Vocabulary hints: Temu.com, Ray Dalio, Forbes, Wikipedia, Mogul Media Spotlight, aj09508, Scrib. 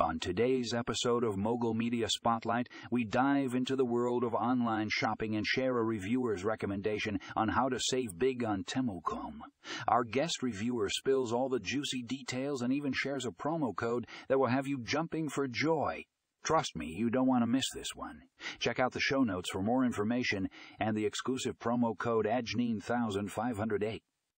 On today's episode of Mogul Media Spotlight, we dive into the world of online shopping and share a reviewer's recommendation on how to save big on Temu.com. Our guest reviewer spills all the juicy details and even shares a promo code that will have you jumping for joy. Trust me, you don't want to miss this one. Check out the show notes for more information and the exclusive promo code aj09508.